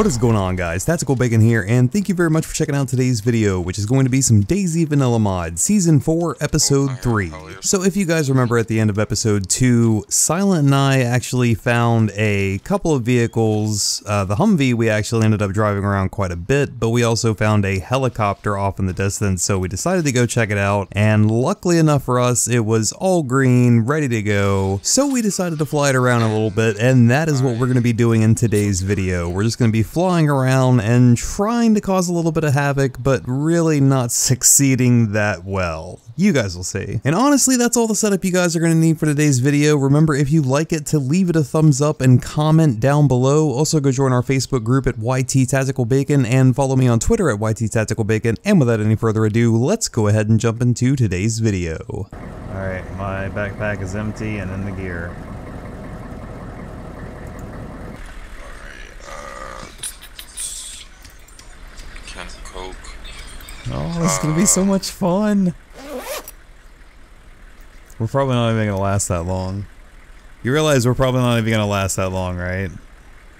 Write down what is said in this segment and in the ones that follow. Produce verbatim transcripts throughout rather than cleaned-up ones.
What is going on, guys? Tactical Bacon here, and thank you very much for checking out today's video, which is going to be some Daisy Vanilla Mod Season four Episode three. So if you guys remember, at the end of Episode two, Silent and I actually found a couple of vehicles. Uh, the Humvee we actually ended up driving around quite a bit, but we also found a helicopter off in the distance, so we decided to go check it out, and luckily enough for us, it was all green, ready to go. So we decided to fly it around a little bit, and that is what we're going to be doing in today's video. We're just going to be flying around and trying to cause a little bit of havoc, but really not succeeding that well. You guys will see. And honestly, that's all the setup you guys are going to need for today's video. Remember, if you like it, to leave it a thumbs up and comment down below. Also, go join our Facebook group at Y T Tactical Bacon and follow me on Twitter at Y T Tactical Bacon. And without any further ado, let's go ahead and jump into today's video. All right, my backpack is empty and in the gear. Oh, it's gonna be so much fun. We're probably not even gonna last that long. You realize we're probably not even gonna last that long, right?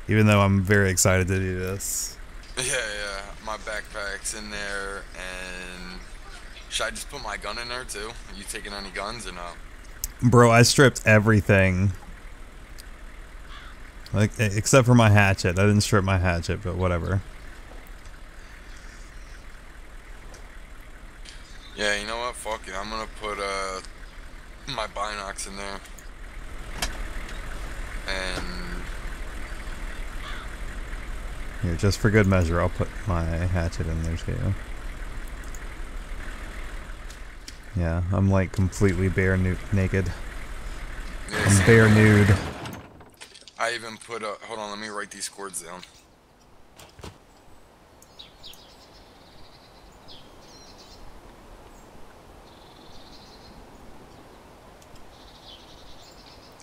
Even though I'm very excited to do this. Yeah, yeah. My backpack's in there, and should I just put my gun in there too? Are you taking any guns or no? Bro, I stripped everything. Like except for my hatchet. I didn't strip my hatchet, but whatever. Yeah, you know what? Fuck it. I'm gonna put uh, my binocs in there. And here, just for good measure, I'll put my hatchet in there too. Yeah, I'm like completely bare nude, naked. Yes. I'm bare nude. I even put a. Hold on, let me write these chords down.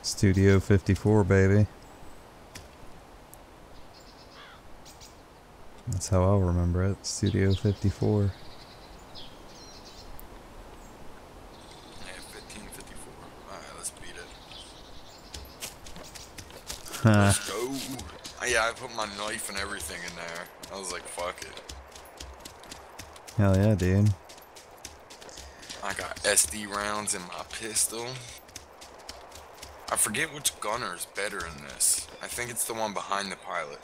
Studio fifty-four, baby. That's how I'll remember it. Studio fifty-four. Yeah, fifteen fifty-four. Alright, let's beat it. Let's go. Yeah, I put my knife and everything in there. I was like, fuck it. Hell yeah, dude. I got S D rounds in my pistol. I forget which gunner is better in this. I think it's the one behind the pilot.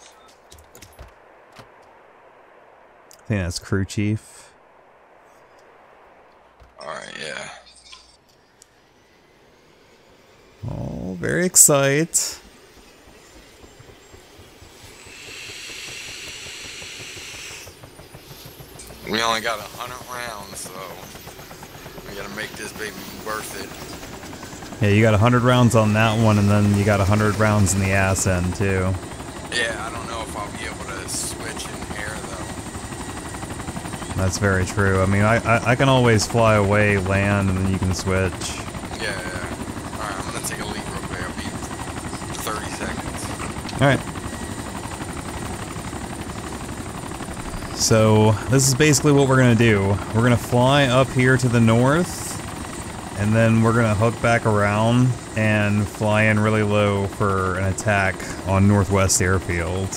I think that's crew chief. Alright, yeah. Oh, very excited. We only got a hundred rounds, so we gotta make this baby worth it. Yeah, you got one hundred rounds on that one, and then you got one hundred rounds in the ass end, too. Yeah, I don't know if I'll be able to switch in here, though. That's very true. I mean, I, I, I can always fly away, land, and then you can switch. Yeah, yeah. Alright, I'm gonna take a leak real quick. I'll be thirty seconds. Alright. So, this is basically what we're gonna do. We're gonna fly up here to the north, and then we're gonna hook back around and fly in really low for an attack on Northwest Airfield.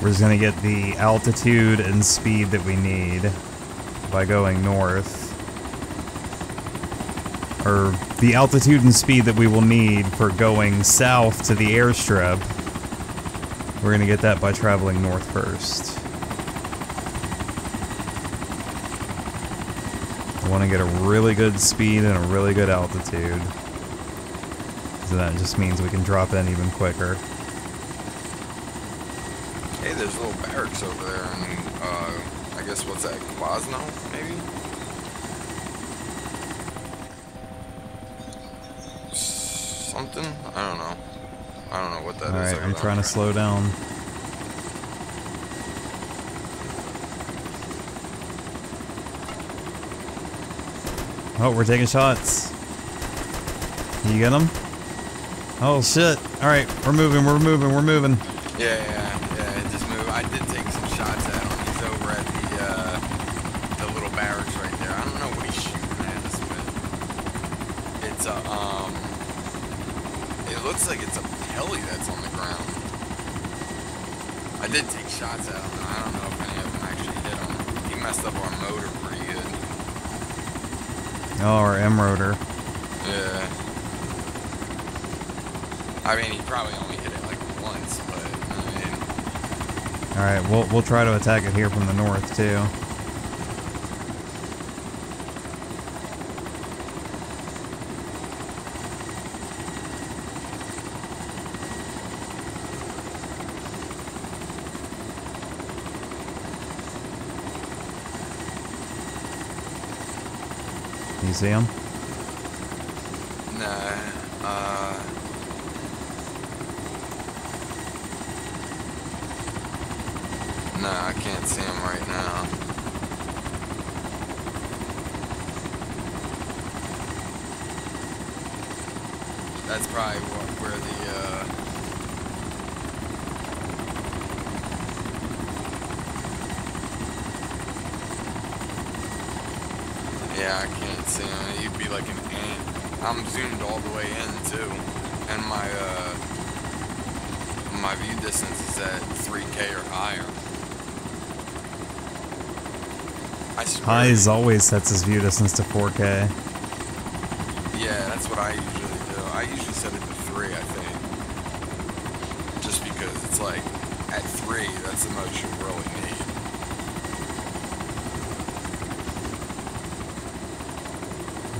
We're just gonna get the altitude and speed that we need by going north. Or the altitude and speed that we will need for going south to the airstrip. We're gonna get that by traveling north first. I want to get a really good speed and a really good altitude. So that just means we can drop in even quicker. Hey, there's little barracks over there, and uh, I guess what's that, Quasno, maybe? Something? I don't know. I don't know what that is. Alright, I'm trying to slow down. Oh, we're taking shots. You get them? Oh shit! All right, we're moving. We're moving. We're moving. Yeah, yeah, yeah. Just move. I did take some shots at him. He's over at the uh, the little barracks right there. I don't know what he's shooting at us with. It's a um. It looks like it's a heli that's on the ground. did take shots at him. I don't know if any of them actually did them. He messed up our motor pretty good. Oh, our M rotor. Yeah. I mean, he probably only hit it like once, but I mean. All right, we'll we'll try to attack it here from the north too. You see him? No. Uh. No, I can't see him right now. That's probably where the, uh... yeah, I can't see him. He'd be like an ant. I'm zoomed all the way in, too. And my, uh... my view distance is at three K or higher. He's always sets his view distance to four K. Yeah, that's what I usually do. I usually set it to three, I think. Just because it's like, at three, that's the most you really need.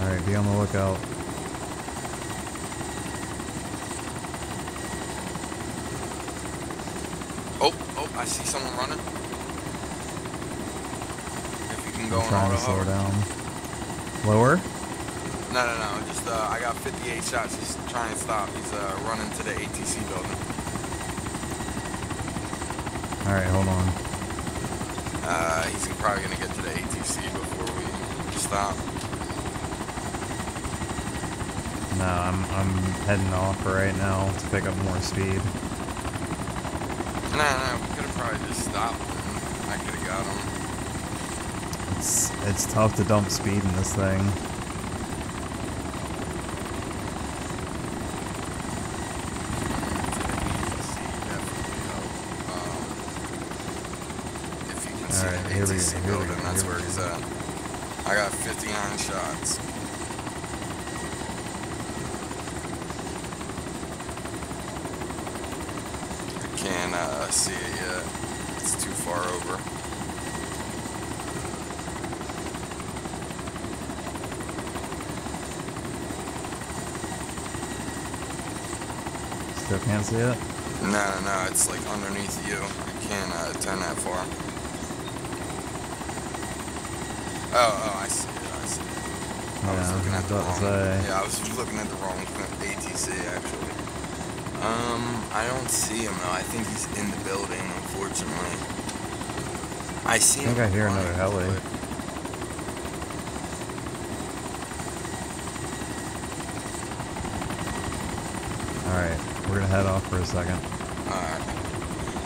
Alright, be on the lookout. Oh, oh, I see someone running. Going trying to slow down. Lower? No, no, no. Just uh, I got fifty-eight shots. He's trying to stop. He's uh, running to the A T C building. All right, hold on. Uh, he's probably gonna get to the A T C before we stop. No, I'm I'm heading off right now to pick up more speed. No, no, we could have probably just stopped him. I could have got him. It's, it's tough to dump speed in this thing. If you can see the A T C building, that's where he's at. I got fifty-nine shots. I can't uh, see it yet. It's too far over. Still can't see it? No, no, no, it's like underneath you. I can't uh, turn that far. Oh, oh, I see it, I see it. I yeah, was looking at the wrong... Say. Yeah, I was just looking at the wrong A T C, actually. Um, I don't see him, though. I think he's in the building, unfortunately. I see him. I think him I hear another heli. Alright. We're gonna head off for a second. Alright.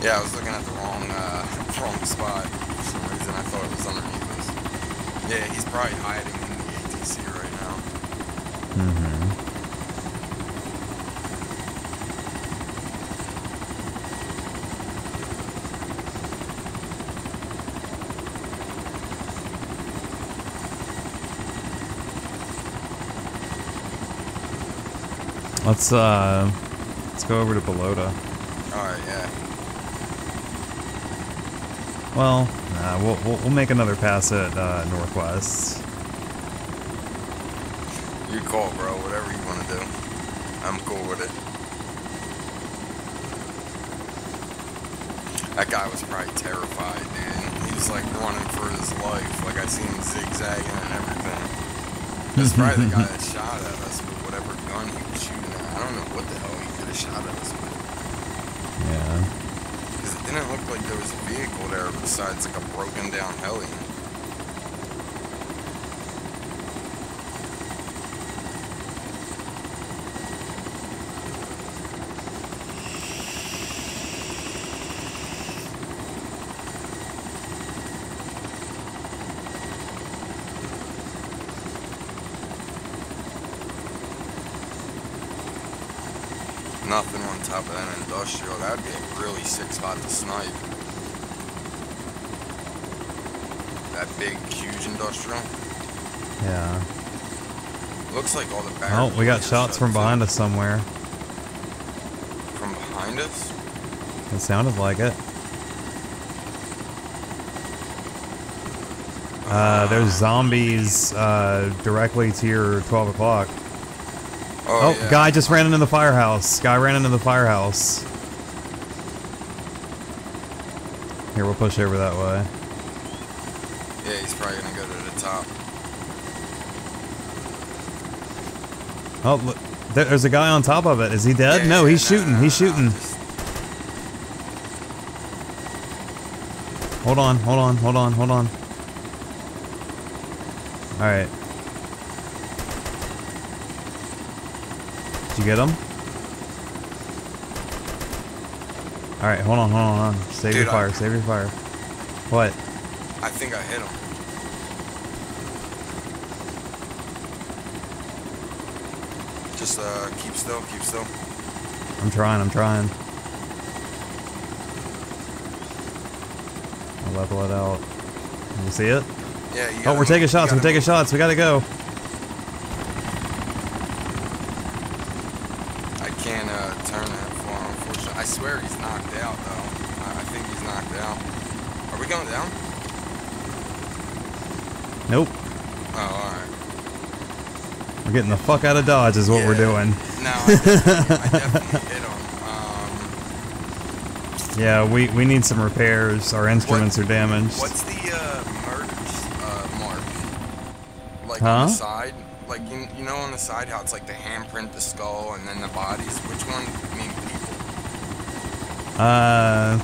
Yeah, I was looking at the wrong, uh, wrong spot. For some reason, I thought it was underneath us. Yeah, he's probably hiding in the A T C right now. Mm-hmm. Let's, uh... let's go over to Belota. Alright, yeah. Well, nah, we'll, we'll, we'll make another pass at uh, Northwest. You call, bro. Whatever you want to do. I'm cool with it. That guy was probably terrified, dude. He was like running for his life. Like I seen him zigzagging and everything. That's probably the guy that shot at us with whatever gun he was shooting at. I don't know what the hell he shot at us with. Yeah. Because it didn't look like there was a vehicle there besides like a broken down heli. Nothing on top of that industrial. That would be a really sick spot to snipe. That big, huge industrial. Yeah. Looks like all the back. Oh, we got shots from behind us somewhere. From behind us? It sounded like it. Uh, uh there's zombies uh, directly to your twelve o'clock. Oh, oh yeah. Guy just ran into the firehouse. Guy ran into the firehouse. Here, we'll push over that way. Yeah, he's probably gonna go to the top. Oh, look, there's a guy on top of it. Is he dead? Yeah, no, he's nah, shooting. Nah, he's shooting. Nah, just... Hold on, hold on, hold on, hold on. All right. Did you get him? All right, hold on, hold on, hold on. Save Dude, your fire, I... save your fire. What? I think I hit him. Just uh, keep still, keep still. I'm trying, I'm trying. I'll level it out. You see it? Yeah, you Oh, we're move. taking shots, we're move. taking shots, we gotta go. I can't uh, turn that far, unfortunately. I swear he's knocked out, though. I think he's knocked out. Are we going down? Nope. Oh, alright. We're getting the fuck out of Dodge is what yeah. we're doing. No, I definitely, I definitely hit him. Um, yeah, we, we need some repairs. Our instruments what, are damaged. What's the uh, murders uh, mark? Like huh? on the side? Like, you, you know on the side how it's like the handprint, the skull, and then the bodies? Which one mean people? Uh,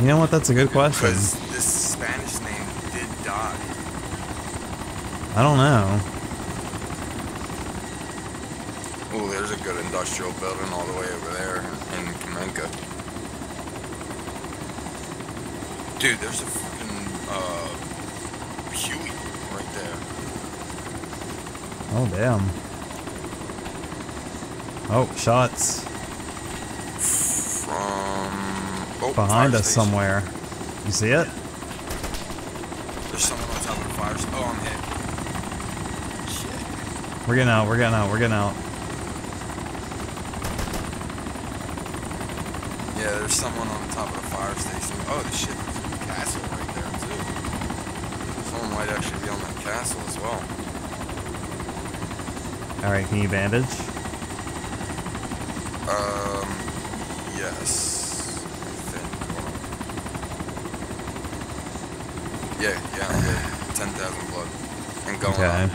you know what? That's a good question. Because this Spanish name did die. I don't know. Oh, there's a good industrial building all the way over there in Kamenka. Dude, there's a fucking uh, Huey right there. Oh, damn. Oh, shots. From... Oh, behind us station. somewhere. You see it? There's someone on top of the fire. Oh, I'm hit. We're getting out, we're getting out, we're getting out. Yeah, there's someone on top of the fire station. Oh, this shit, there's a castle right there, too. Someone might actually be on that castle as well. Alright, can you bandage? Um, yes. Then, yeah, yeah, I'm good. ten thousand blood. And going okay. on.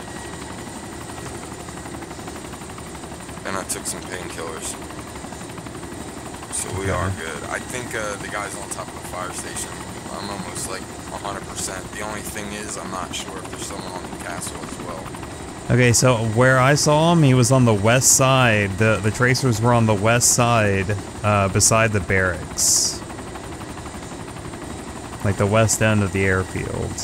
And I took some painkillers, so we okay. are good. I think uh, the guys on top of the fire station. I'm almost like one hundred percent. The only thing is, I'm not sure if there's someone on the castle as well. Okay, so where I saw him, he was on the west side. the The tracers were on the west side, uh, beside the barracks, like the west end of the airfield.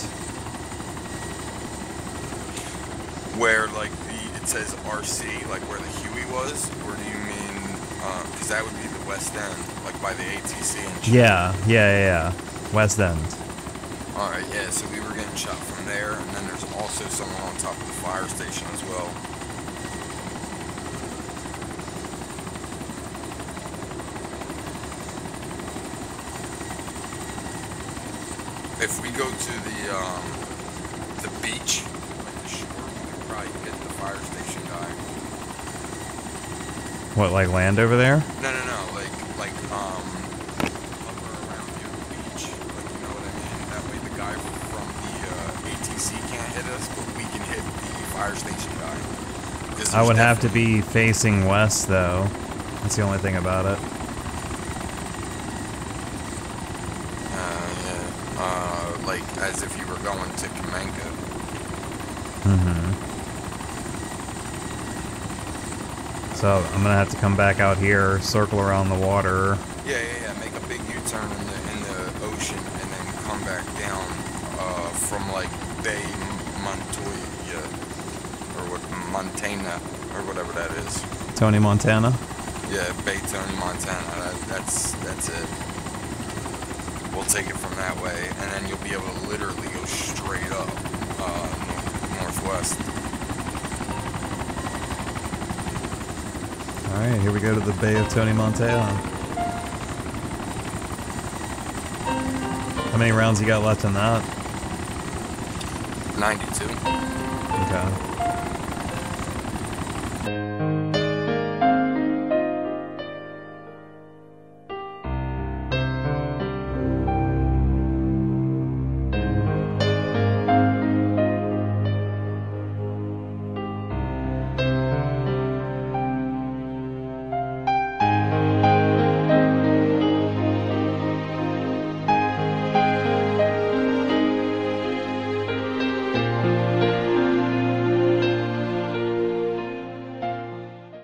Where like the it says R C, like where the. Was, or do you mean, because uh, that would be the west end, like by the A T C and shit? Yeah, yeah, yeah, west end. Alright, yeah, so we were getting shot from there, and then there's also someone on top of the fire station as well. If we go to the, um, the beach, like the shore, we could probably get the fire station guy. What, like land over there? No, no, no, like, like, um, over around the beach, like, you know what I mean? That way the guy from the, uh, A T C can't hit us, but we can hit the fire station guy. I would have to be facing west, though. That's the only thing about it. Uh, yeah, uh, like, as if you were going to Kamenka. Mm-hmm. So I'm gonna have to come back out here, circle around the water. Yeah, yeah, yeah. Make a big U-turn in the in the ocean, and then come back down uh, from like Bay Montoya or what Montana or whatever that is. Tony Montana. Yeah, Bay Tony Montana. That, that's that's it. We'll we'll take it from that way, and then you'll be able to literally go straight up uh, northwest. All right, here we go to the Bay of Tony Montana. How many rounds you got left in that? ninety-two. Okay.